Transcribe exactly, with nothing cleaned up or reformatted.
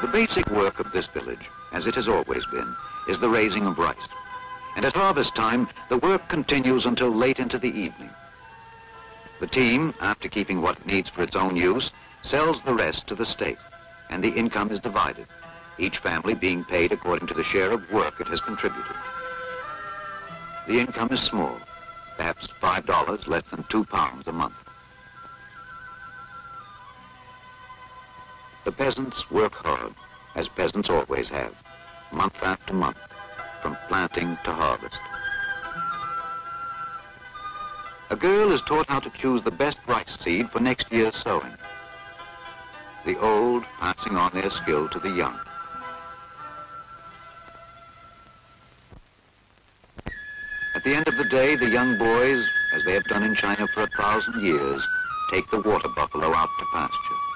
The basic work of this village, as it has always been, is the raising of rice. And at harvest time, the work continues until late into the evening. The team, after keeping what it needs for its own use, sells the rest to the state, and the income is divided, each family being paid according to the share of work it has contributed. The income is small, perhaps five dollars less than two pounds a month. The peasants work hard, as peasants always have, month after month, from planting to harvest. A girl is taught how to choose the best rice seed for next year's sowing. The old passing on their skill to the young. At the end of the day, the young boys, as they have done in China for a thousand years, take the water buffalo out to pasture.